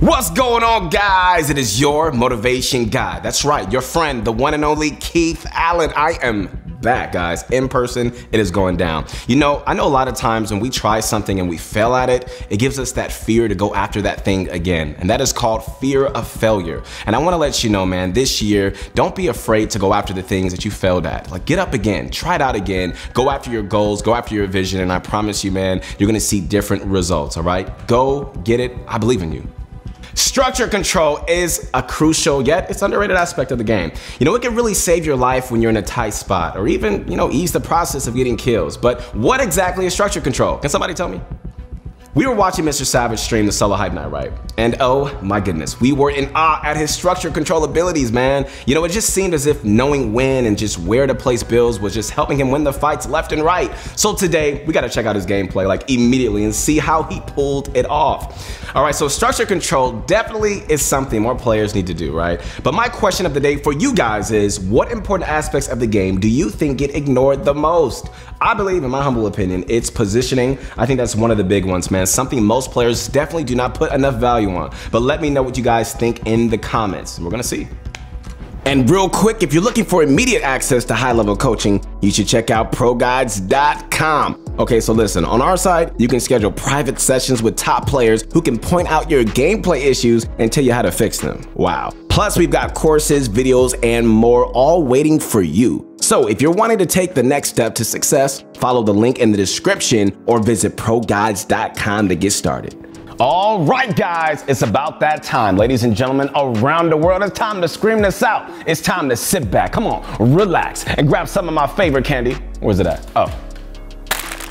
What's going on, guys? It is your motivation guy. That's right, your friend, the one and only Keith Allen. I am back, guys, in person. It is going down. You know, I know a lot of times when we try something and we fail at it, it gives us that fear to go after that thing again. And that is called fear of failure. And I want to let you know, man, this year, don't be afraid to go after the things that you failed at. Like, get up again, try it out again, go after your goals, go after your vision, and I promise you, man, you're gonna see different results, all right? Go get it. I believe in you. Structure control is a crucial yet it's underrated aspect of the game. You know, it can really save your life when you're in a tight spot or even, you know, ease the process of getting kills. But what exactly is structure control? Can somebody tell me? We were watching Mr. Savage stream the solo hype night, right? And oh my goodness, we were in awe at his structure control abilities, man. You know, it just seemed as if knowing when and just where to place builds was just helping him win the fights left and right. So today, we gotta check out his gameplay like immediately and see how he pulled it off. All right, so structure control definitely is something more players need to do, right? But my question of the day for you guys is, what important aspects of the game do you think get ignored the most? I believe, in my humble opinion, it's positioning. I think that's one of the big ones, man. Something most players definitely do not put enough value on. But let me know what you guys think in the comments. We're gonna see. And real quick, if you're looking for immediate access to high-level coaching, you should check out proguides.com. Okay, so listen, on our side, you can schedule private sessions with top players who can point out your gameplay issues and tell you how to fix them. Wow. Plus, we've got courses, videos, and more all waiting for you. So if you're wanting to take the next step to success, follow the link in the description or visit proguides.com to get started. All right, guys, it's about that time. Ladies and gentlemen, around the world, it's time to scream this out. It's time to sit back, come on, relax, and grab some of my favorite candy. Where's it at? Oh,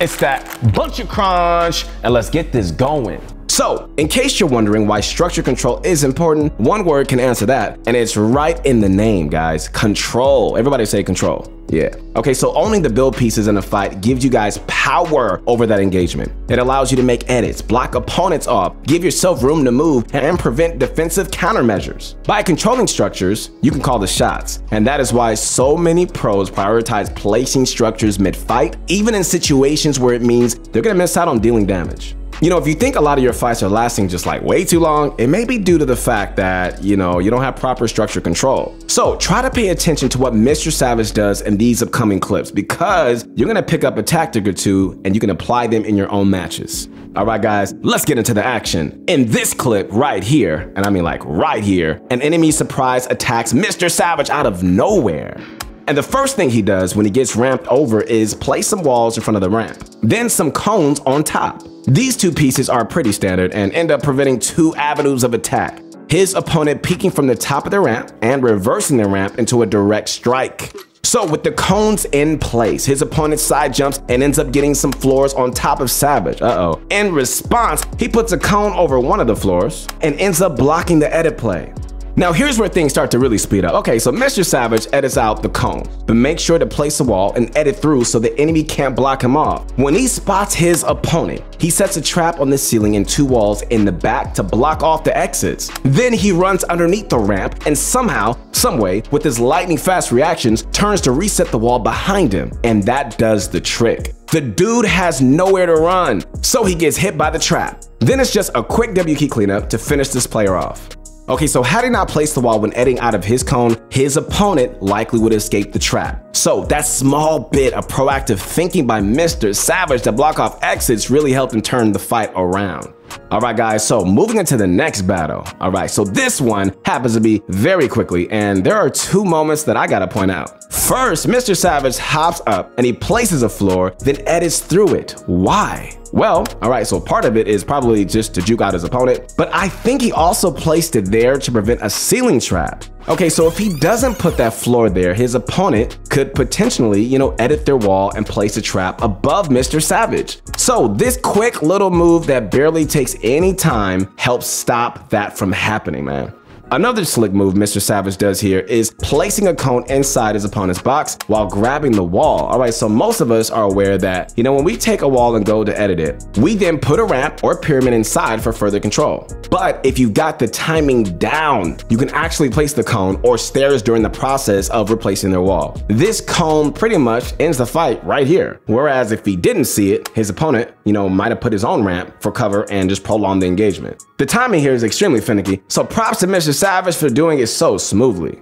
it's that Buncha Crunch, and let's get this going. So, in case you're wondering why structure control is important, one word can answer that, and it's right in the name, guys. Control. Everybody say control. Yeah. Okay, so owning the build pieces in a fight gives you guys power over that engagement. It allows you to make edits, block opponents off, give yourself room to move, and prevent defensive countermeasures. By controlling structures, you can call the shots. And that is why so many pros prioritize placing structures mid-fight, even in situations where it means they're gonna miss out on dealing damage. You know, if you think a lot of your fights are lasting just like way too long, it may be due to the fact that, you know, you don't have proper structure control. So try to pay attention to what Mr. Savage does in these upcoming clips, because you're gonna pick up a tactic or two and you can apply them in your own matches. All right, guys, let's get into the action. In this clip right here, and I mean like right here, an enemy surprise attacks Mr. Savage out of nowhere. And the first thing he does when he gets ramped over is place some walls in front of the ramp, then some cones on top. These two pieces are pretty standard and end up preventing two avenues of attack. His opponent peeking from the top of the ramp and reversing the ramp into a direct strike. So with the cones in place, his opponent side jumps and ends up getting some floors on top of Savage. Uh-oh. In response, he puts a cone over one of the floors and ends up blocking the edit play. Now here's where things start to really speed up. Okay, so Mr. Savage edits out the cone, but make sure to place a wall and edit through so the enemy can't block him off. When he spots his opponent, he sets a trap on the ceiling and two walls in the back to block off the exits. Then he runs underneath the ramp and somehow, someway, with his lightning fast reactions, turns to reset the wall behind him. And that does the trick. The dude has nowhere to run, so he gets hit by the trap. Then it's just a quick W key cleanup to finish this player off. Okay, so had he not placed the wall when editing out of his cone, his opponent likely would escape the trap. So that small bit of proactive thinking by Mr. Savage to block off exits really helped him turn the fight around. All right, guys, so moving into the next battle. All right, so this one happens to be very quickly, and there are two moments that I gotta point out. First, Mr. Savage hops up and he places a floor, then edits through it. Why? Well, all right, so part of it is probably just to juke out his opponent, but I think he also placed it there to prevent a ceiling trap. Okay, so if he doesn't put that floor there, his opponent could potentially, you know, edit their wall and place a trap above Mr. Savage. So this quick little move that barely takes any time helps stop that from happening, man. Another slick move Mr. Savage does here is placing a cone inside his opponent's box while grabbing the wall. All right, so most of us are aware that, you know, when we take a wall and go to edit it, we then put a ramp or pyramid inside for further control. But if you've got the timing down, you can actually place the cone or stairs during the process of replacing their wall. This cone pretty much ends the fight right here. Whereas if he didn't see it, his opponent, you know, might have put his own ramp for cover and just prolonged the engagement. The timing here is extremely finicky, so props to Mr. Savage for doing it so smoothly.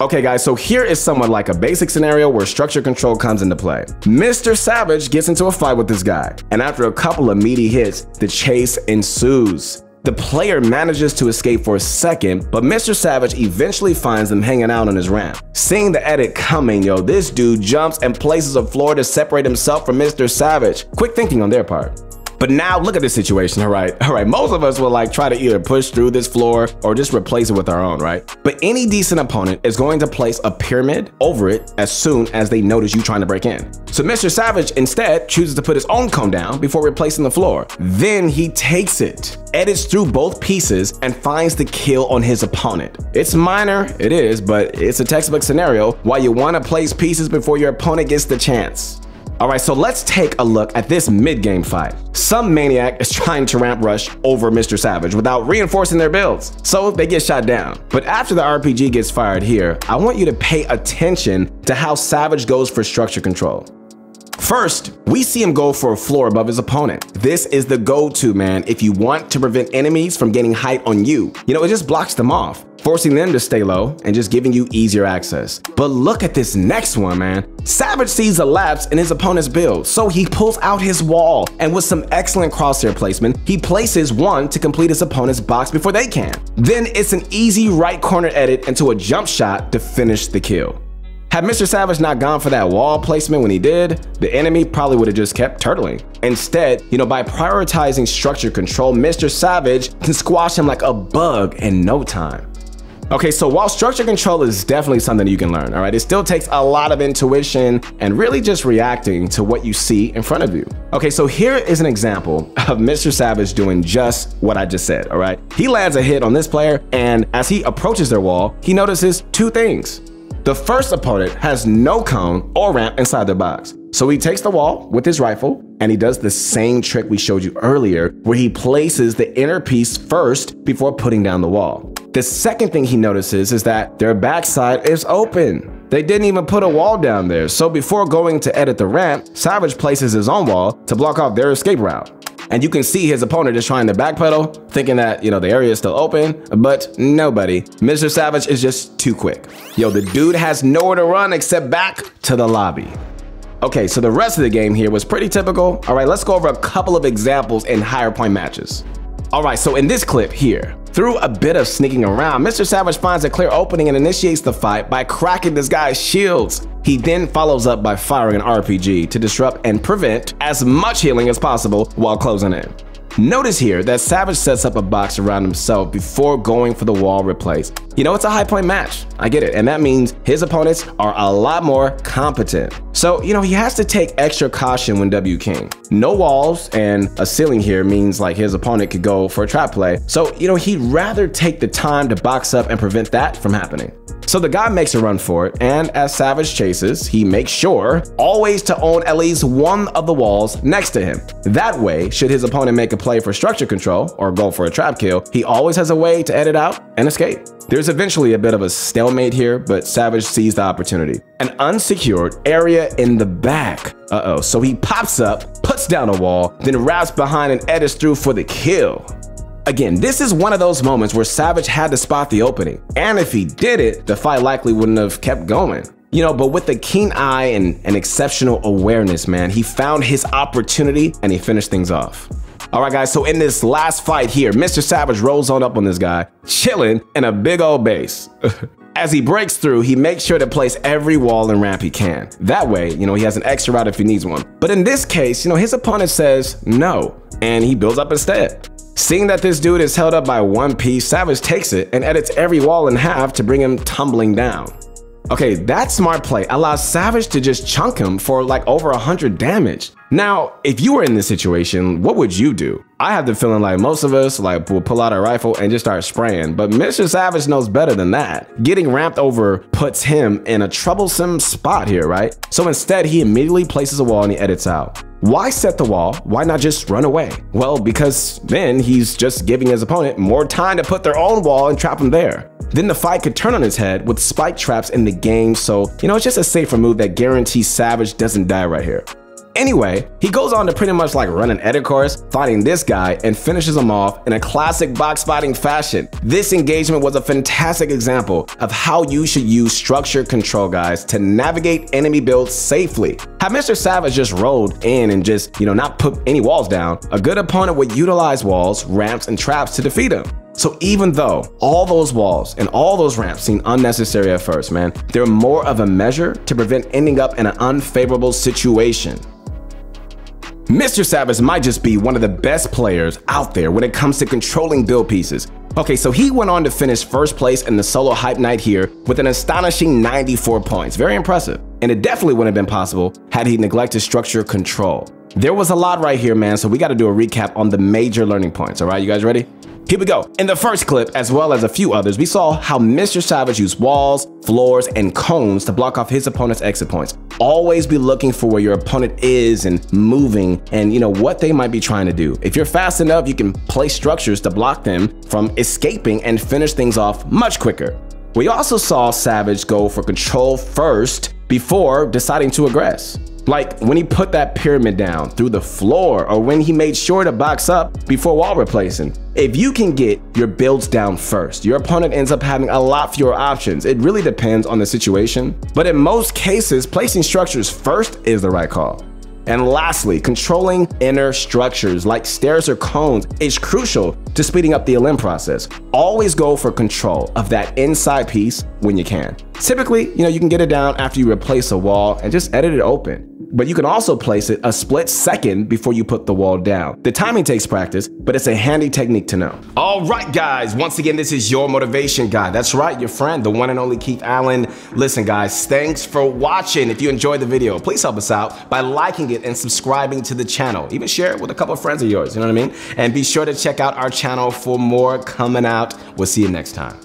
Okay guys, so here is somewhat like a basic scenario where structure control comes into play. Mr. Savage gets into a fight with this guy, and after a couple of meaty hits, the chase ensues. The player manages to escape for a second, but Mr. Savage eventually finds them hanging out on his ramp. Seeing the edit coming, yo, this dude jumps and places a floor to separate himself from Mr. Savage. Quick thinking on their part. But now look at this situation, all right, most of us will like try to either push through this floor or just replace it with our own, right? But any decent opponent is going to place a pyramid over it as soon as they notice you trying to break in. So Mr. Savage instead chooses to put his own cone down before replacing the floor. Then he takes it, edits through both pieces, and finds the kill on his opponent. It's minor, it is, but it's a textbook scenario why you want to place pieces before your opponent gets the chance. Alright, so let's take a look at this mid-game fight. Some maniac is trying to ramp rush over Mr. Savage without reinforcing their builds, so they get shot down. But after the RPG gets fired here, I want you to pay attention to how Savage goes for structure control. First, we see him go for a floor above his opponent. This is the go-to, man, if you want to prevent enemies from gaining height on you. You know, it just blocks them off, forcing them to stay low and just giving you easier access. But look at this next one, man. Savage sees a lapse in his opponent's build, so he pulls out his wall, and with some excellent crosshair placement, he places one to complete his opponent's box before they can. Then it's an easy right corner edit into a jump shot to finish the kill. Had Mr. Savage not gone for that wall placement when he did, the enemy probably would have just kept turtling. Instead, you know, by prioritizing structure control, Mr. Savage can squash him like a bug in no time. Okay, so while structure control is definitely something you can learn, all right, it still takes a lot of intuition and really just reacting to what you see in front of you. Okay, so here is an example of Mr. Savage doing just what I just said, all right? He lands a hit on this player, and as he approaches their wall, he notices two things. The first opponent has no cone or ramp inside their box, so he takes the wall with his rifle, and he does the same trick we showed you earlier, where he places the inner piece first before putting down the wall. The second thing he notices is that their backside is open. They didn't even put a wall down there, so before going to edit the ramp, Savage places his own wall to block off their escape route. And you can see his opponent is trying to backpedal, thinking that, you know, the area is still open, but nobody. Mr. Savage is just too quick. Yo, the dude has nowhere to run except back to the lobby. Okay, so the rest of the game here was pretty typical. All right, let's go over a couple of examples in higher point matches. All right, so in this clip here, through a bit of sneaking around, Mr. Savage finds a clear opening and initiates the fight by cracking this guy's shields. He then follows up by firing an RPG to disrupt and prevent as much healing as possible while closing in. Notice here that Savage sets up a box around himself before going for the wall replace. You know, it's a high point match, I get it, and that means his opponents are a lot more competent. So, you know, he has to take extra caution when W King. No walls and a ceiling here means like his opponent could go for a trap play. So, you know, he'd rather take the time to box up and prevent that from happening. So the guy makes a run for it, and as Savage chases, he makes sure always to own at least one of the walls next to him. That way, should his opponent make a play for structure control or go for a trap kill, he always has a way to edit out and escape. There's eventually a bit of a stalemate here, but Savage sees the opportunity. An unsecured area in the back. Uh-oh, so he pops up, puts down a wall, then wraps behind and edits through for the kill. Again, this is one of those moments where Savage had to spot the opening, and if he did it, the fight likely wouldn't have kept going. You know, but with a keen eye and an exceptional awareness, man, he found his opportunity and he finished things off. All right, guys, so in this last fight here, Mr. Savage rolls on up on this guy, chilling in a big old base. As he breaks through, he makes sure to place every wall and ramp he can. That way, you know, he has an extra route if he needs one. But in this case, you know, his opponent says no, and he builds up instead. Seeing that this dude is held up by one piece, Savage takes it and edits every wall in half to bring him tumbling down. Okay, that smart play allows Savage to just chunk him for like over 100 damage. Now, if you were in this situation, what would you do? I have the feeling like most of us will pull out a rifle and just start spraying, but Mr. Savage knows better than that. Getting ramped over puts him in a troublesome spot here, right? So instead, he immediately places a wall and he edits out. Why set the wall? Why not just run away? Well, because then he's just giving his opponent more time to put their own wall and trap him there. Then the fight could turn on his head with spike traps in the game, so you know, it's just a safer move that guarantees Savage doesn't die right here. Anyway, he goes on to pretty much run an edit course, fighting this guy and finishes him off in a classic box fighting fashion. This engagement was a fantastic example of how you should use structure control, guys, to navigate enemy builds safely. Had Mr. Savage just rolled in and just, you know, not put any walls down, a good opponent would utilize walls, ramps, and traps to defeat him. So even though all those walls and all those ramps seem unnecessary at first, man, they're more of a measure to prevent ending up in an unfavorable situation. Mr. Savage might just be one of the best players out there when it comes to controlling build pieces. Okay, so he went on to finish first place in the solo hype night here with an astonishing 94 points. Very impressive. And it definitely wouldn't have been possible had he neglected structure control. There was a lot right here, man, so we got to do a recap on the major learning points. All right, you guys ready? Here we go. In the first clip, as well as a few others, we saw how Mr. Savage used walls, floors, and cones to block off his opponent's exit points. Always be looking for where your opponent is and moving and, you know, what they might be trying to do. If you're fast enough, you can place structures to block them from escaping and finish things off much quicker. We also saw Savage go for control first before deciding to aggress. Like when he put that pyramid down through the floor, or when he made sure to box up before wall replacing. If you can get your builds down first, your opponent ends up having a lot fewer options. It really depends on the situation, but in most cases, placing structures first is the right call. And lastly, controlling inner structures like stairs or cones is crucial to speeding up the LM process. Always go for control of that inside piece when you can. Typically, you know, you can get it down after you replace a wall and just edit it open. But you can also place it a split second before you put the wall down. The timing takes practice, but it's a handy technique to know. All right, guys, once again, this is your motivation guy. That's right, your friend, the one and only Keith Allen. Listen, guys, thanks for watching. If you enjoyed the video, please help us out by liking it and subscribing to the channel. Even share it with a couple of friends of yours, you know what I mean? And be sure to check out our channel for more coming out. We'll see you next time.